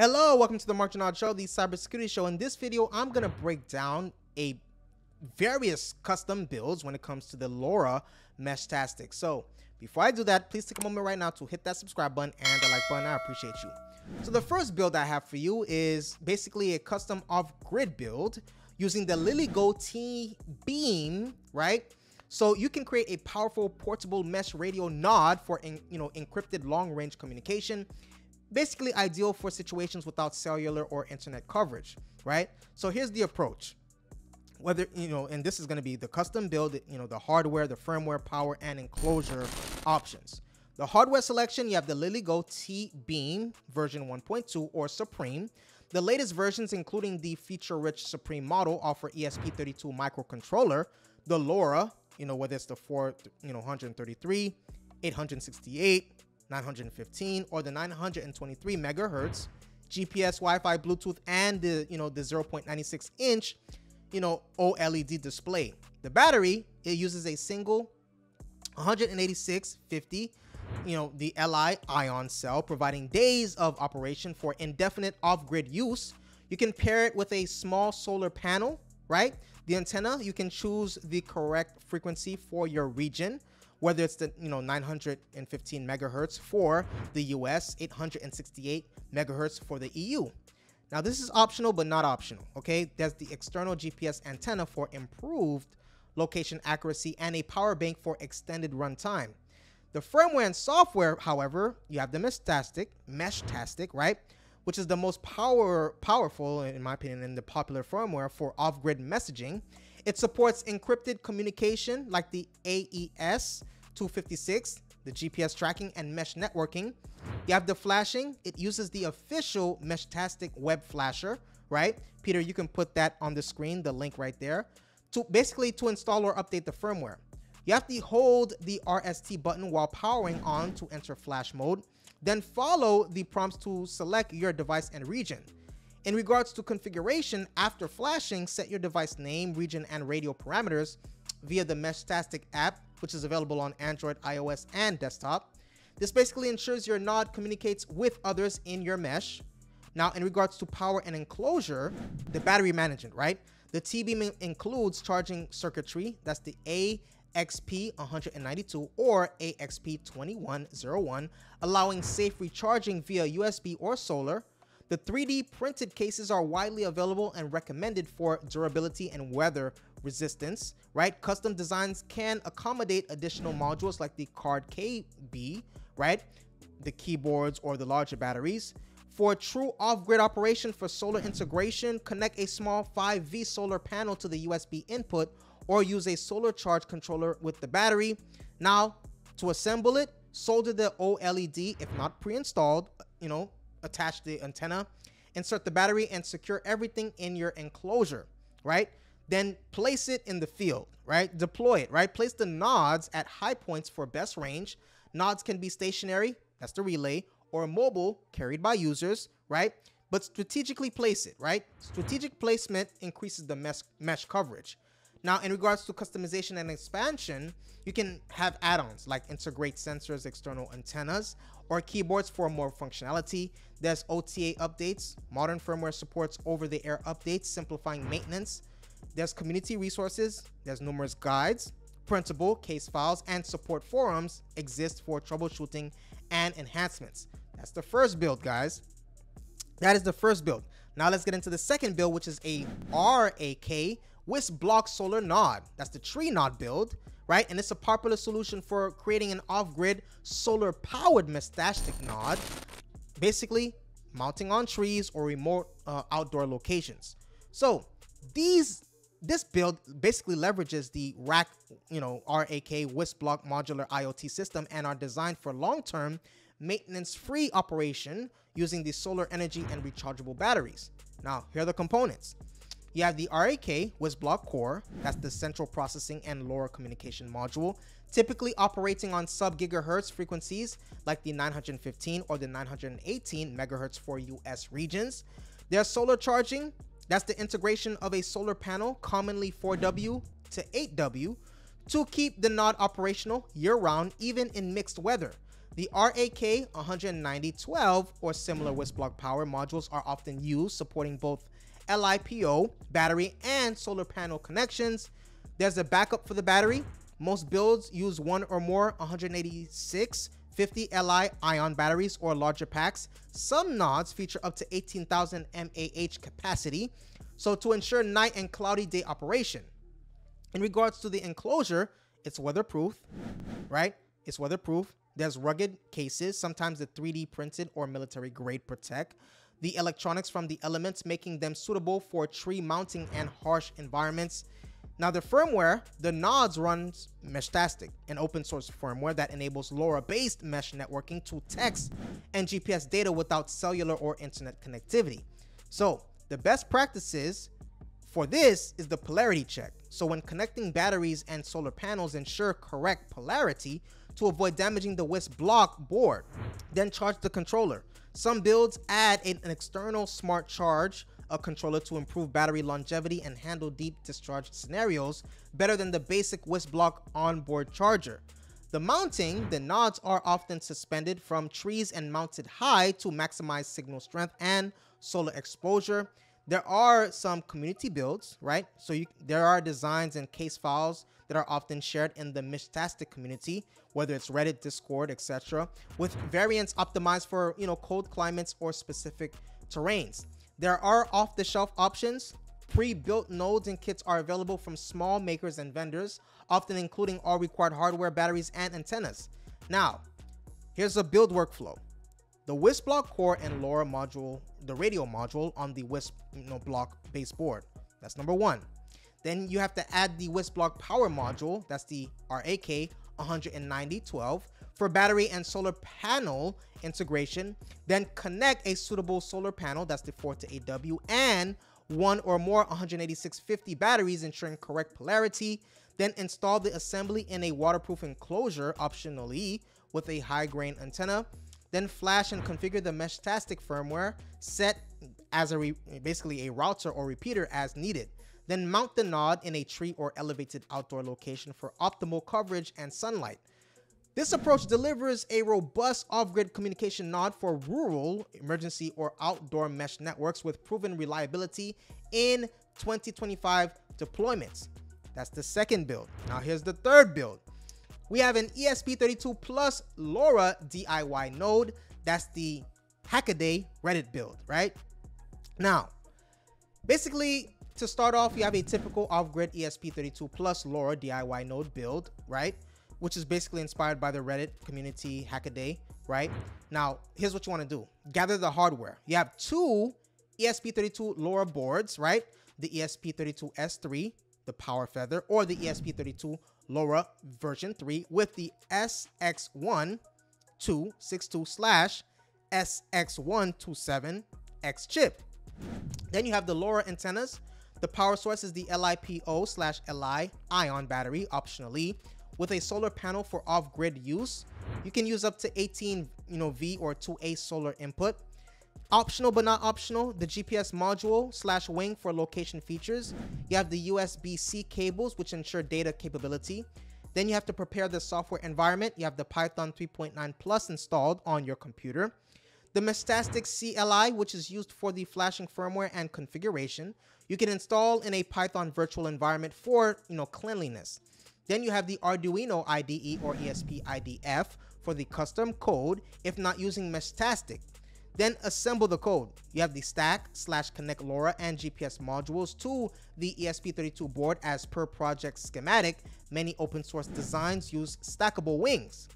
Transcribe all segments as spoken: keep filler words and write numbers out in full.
Hello, welcome to the March and Odd Show, the cybersecurity show. In this video, I'm going to break down a various custom builds when it comes to the LoRa Meshtastic. So before I do that, please take a moment right now to hit that subscribe button and the like button. I appreciate you. So the first build I have for you is basically a custom off-grid build using the LilyGo T-Beam, right? So you can create a powerful portable mesh radio nod for in, you know, encrypted long-range communication. Basically ideal for situations without cellular or internet coverage, right? So here's the approach. Whether, you know, and this is going to be the custom build, you know, the hardware, the firmware, power, and enclosure options. The hardware selection, you have the LilyGo T-Beam version one point two or Supreme. The latest versions, including the feature-rich Supreme model, offer E S P thirty-two microcontroller, the LoRa, you know, whether it's the four, you know, one thirty-three, eight sixty-eight, nine fifteen, or the nine twenty-three megahertz, G P S, Wi-Fi, Bluetooth, and the, you know, the zero point nine six inch, you know, OLED display. The battery, it uses a single one eighty-six fifty, you know, the Li ion cell, providing days of operation for indefinite off-grid use. You can pair it with a small solar panel, right? The antenna, you can choose the correct frequency for your region, whether it's the, you know, nine fifteen megahertz for the U S, eight sixty-eight megahertz for the E U. Now this is optional, but not optional, okay? There's the external G P S antenna for improved location accuracy and a power bank for extended runtime. The firmware and software, however, you have the Mestastic, Meshtastic, right? Which is the most power, powerful, in my opinion, in the popular firmware for off-grid messaging. It supports encrypted communication like the A E S two fifty-six, the G P S tracking, and mesh networking. You have the flashing. It uses the official Meshtastic web flasher, right? Peter, you can put that on the screen, the link right there, to basically to install or update the firmware. You have to hold the R S T button while powering on to enter flash mode, then follow the prompts to select your device and region. In regards to configuration, after flashing, set your device name, region, and radio parameters via the Meshtastic app, which is available on Android, iOS, and desktop. This basically ensures your nod communicates with others in your mesh. Now, in regards to power and enclosure, the battery management, right? The T-Beam includes charging circuitry, that's the A X P one ninety-two or A X P twenty-one oh one, allowing safe recharging via U S B or solar. The three D printed cases are widely available and recommended for durability and weather resistance, right? Custom designs can accommodate additional modules like the Card K B, right? The keyboards or the larger batteries. For true off-grid operation for solar integration, connect a small five volt solar panel to the U S B input or use a solar charge controller with the battery. Now, to assemble it, solder the OLED, if not pre-installed, you know, attach the antenna, insert the battery, and secure everything in your enclosure, right? Then place it in the field, right? Deploy it, right? Place the nodes at high points for best range. Nodes can be stationary, that's the relay, or mobile, carried by users, right? But strategically place it, right? Strategic placement increases the mesh, mesh coverage. Now, in regards to customization and expansion, you can have add-ons like integrate sensors, external antennas, or keyboards for more functionality. There's O T A updates. Modern firmware supports over-the-air updates, simplifying maintenance. There's community resources. There's numerous guides. Printable case files and support forums exist for troubleshooting and enhancements. That's the first build, guys. That is the first build. Now let's get into the second build, which is a R A K WisBlock solar nod. That's the tree nod build, right? And it's a popular solution for creating an off-grid solar powered Meshtastic nod, basically mounting on trees or remote uh, outdoor locations. So these this build basically leverages the R A K, you know, R A K WisBlock modular I O T system and are designed for long-term maintenance-free operation using the solar energy and rechargeable batteries. Now, here are the components. You have the R A K WisBlock core, that's the central processing and LoRa communication module, typically operating on sub-gigahertz frequencies like the nine fifteen or the nine eighteen megahertz for U S regions. There's solar charging, that's the integration of a solar panel, commonly four W to eight W, to keep the nod operational year-round, even in mixed weather. The R A K one nine one two or similar WisBlock power modules are often used, supporting both LiPo, battery, and solar panel connections. There's a backup for the battery. Most builds use one or more one eighty-six fifty Li ion batteries or larger packs. Some nodes feature up to eighteen thousand mAh capacity, so to ensure night and cloudy day operation. In regards to the enclosure, it's weatherproof, right? It's weatherproof. There's rugged cases, sometimes the three D printed or military grade protect the electronics from the elements, making them suitable for tree mounting and harsh environments. Now the firmware, the nodes runs Meshtastic, an open source firmware that enables LoRa-based mesh networking to text and G P S data without cellular or internet connectivity. So the best practices for this is the polarity check. So when connecting batteries and solar panels, ensure correct polarity to avoid damaging the WisBlock board, then charge the controller. Some builds add an external smart charge a controller to improve battery longevity and handle deep discharge scenarios better than the basic WisBlock onboard charger. The mounting, the nodes are often suspended from trees and mounted high to maximize signal strength and solar exposure. There are some community builds, right? So you, there are designs and case files that are often shared in the Meshtastic community, whether it's Reddit, Discord, et cetera, with variants optimized for, you know, cold climates or specific terrains. There are off-the-shelf options. Pre-built nodes and kits are available from small makers and vendors, often including all required hardware, batteries, and antennas. Now, here's a build workflow. The WisBlock core and LoRa module, the radio module on the Wisp, you know, block baseboard. That's number one. Then you have to add the WisBlock power module, that's the R A K one nine one two, for battery and solar panel integration, then connect a suitable solar panel, that's the four to eight watt, and one or more one eighty-six fifty batteries, ensuring correct polarity, then install the assembly in a waterproof enclosure, optionally, with a high-grain antenna, then flash and configure the Meshtastic firmware, set as a re basically a router or repeater as needed, then mount the node in a tree or elevated outdoor location for optimal coverage and sunlight. This approach delivers a robust off-grid communication node for rural, emergency, or outdoor mesh networks with proven reliability in twenty twenty-five deployments. That's the second build. Now here's the third build. We have an E S P thirty-two plus LoRa D I Y node. That's the Hackaday Reddit build, right? Now, basically, to start off, you have a typical off-grid E S P thirty-two plus LoRa D I Y node build, right? Which is basically inspired by the Reddit community Hackaday, right? Now, here's what you want to do. Gather the hardware. You have two E S P thirty-two LoRa boards, right? The E S P thirty-two S three, the power feather, or the E S P thirty-two LoRa version three with the S X one two six two slash S X one two seven X chip. Then you have the LoRa antennas. The power source is the LiPo slash Li ion battery, optionally, with a solar panel for off-grid use. You can use up to eighteen, you know, V or two A solar input. Optional but not optional, the G P S module slash wing for location features. You have the U S B C cables, which ensure data capability. Then you have to prepare the software environment. You have the Python three point nine plus installed on your computer. The Mestastic C L I, which is used for the flashing firmware and configuration. You can install in a Python virtual environment for, you know, cleanliness. Then you have the Arduino I D E or E S P I D F for the custom code, if not using Meshtastic. Then assemble the code. You have the stack slash connect LoRa and G P S modules to the E S P thirty-two board as per project schematic. Many open source designs use stackable wings.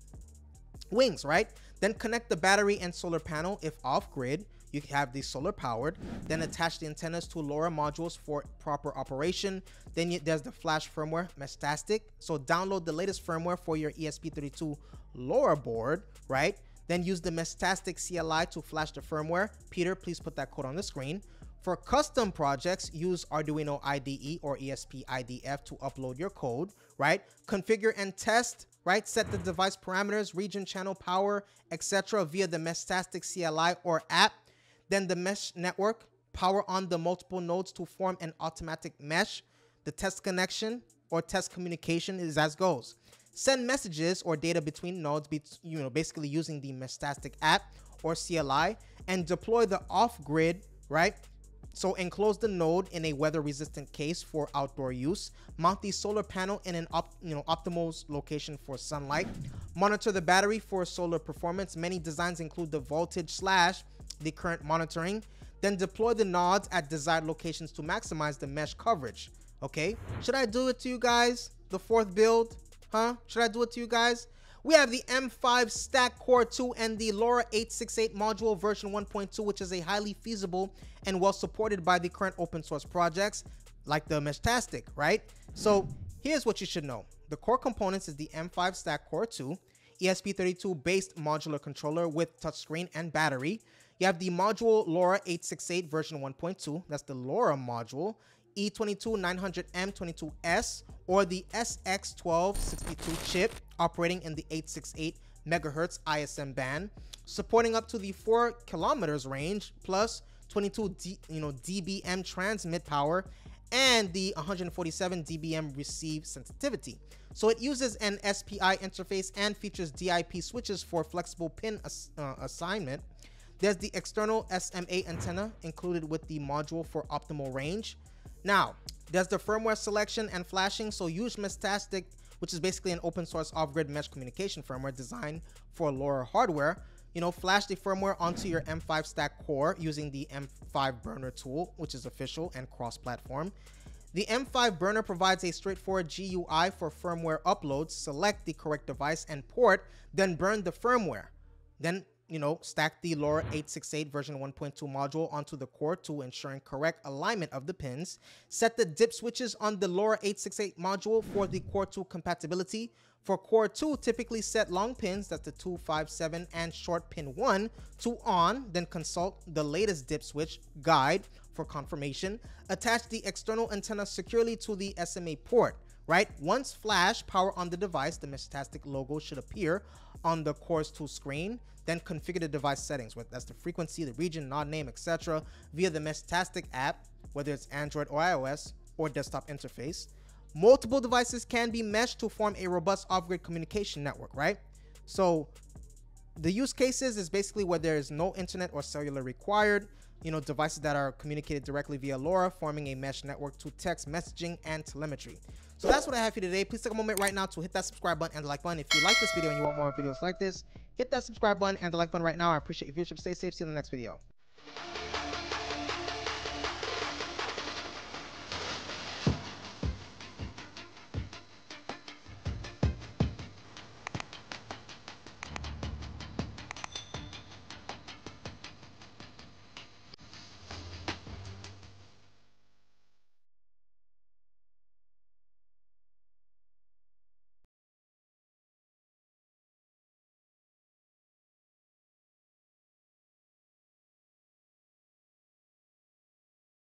Wings, right? Then connect the battery and solar panel if off-grid. You have the solar powered, then attach the antennas to LoRa modules for proper operation. Then you, there's the flash firmware, Mestastic. So download the latest firmware for your E S P thirty-two LoRa board, right? Then use the Mestastic C L I to flash the firmware. Peter, please put that code on the screen. For custom projects, use Arduino I D E or E S P I D F to upload your code, right? Configure and test, right? Set the device parameters, region, channel, power, et cetera via the Mestastic C L I or app. Then the mesh network, power on the multiple nodes to form an automatic mesh. The test connection or test communication is as goes. send messages or data between nodes, be, you know, basically using the Meshtastic app or C L I, and deploy the off-grid, right? So enclose the node in a weather-resistant case for outdoor use, mount the solar panel in an op, you know, optimal location for sunlight, monitor the battery for solar performance. Many designs include the voltage slash the current monitoring, then deploy the nodes at desired locations to maximize the mesh coverage, okay? Should I do it to you guys? The fourth build, huh? Should I do it to you guys? We have the M five Stack Core two and the LoRa eight sixty-eight module version one point two, which is a highly feasible and well supported by the current open source projects like the Meshtastic, right? So here's what you should know. The core components is the M five Stack Core two, E S P thirty-two based modular controller with touchscreen and battery. You have the module LoRa eight sixty-eight version one point two, that's the LoRa module, E two twenty-nine hundred M twenty-two S or the S X twelve sixty-two chip operating in the eight sixty-eight megahertz I S M band, supporting up to the four kilometers rands plus twenty-two D, you know, D B M transmit power and the one hundred forty-seven D B M receive sensitivity. So it uses an S P I interface and features D I P switches for flexible pin ass uh, assignment. There's the external S M A antenna included with the module for optimal range. Now, there's the firmware selection and flashing. So use Mestastic, which is basically an open source off-grid mesh communication firmware designed for LoRa hardware. You know, flash the firmware onto your M five Stack Core using the M five burner tool, which is official and cross-platform. The M five burner provides a straightforward G U I for firmware uploads. Select the correct device and port, then burn the firmware. Then, you know, stack the LoRa eight sixty-eight version one point two module onto the core to ensuring correct alignment of the pins. Set the dip switches on the LoRa eight sixty-eight module for the core two compatibility. For core two, typically set long pins, that's the two five seven and short pin one to on, then consult the latest dip switch guide for confirmation. Attach the external antenna securely to the S M A port, right? Once flash power on the device, the Meshtastic logo should appear on the Core two screen, then configure the device settings, whether that's the frequency, the region, node name, et cetera, via the Meshtastic app, whether it's Android or iOS or desktop interface. Multiple devices can be meshed to form a robust off-grid communication network, right? So the use cases is basically where there is no internet or cellular required, you know, devices that are communicated directly via LoRa, forming a mesh network to text messaging and telemetry. So that's what I have for you today. Please take a moment right now to hit that subscribe button and the like button. If you like this video and you want more videos like this, hit that subscribe button and the like button right now. I appreciate your viewership. Stay safe. See you in the next video.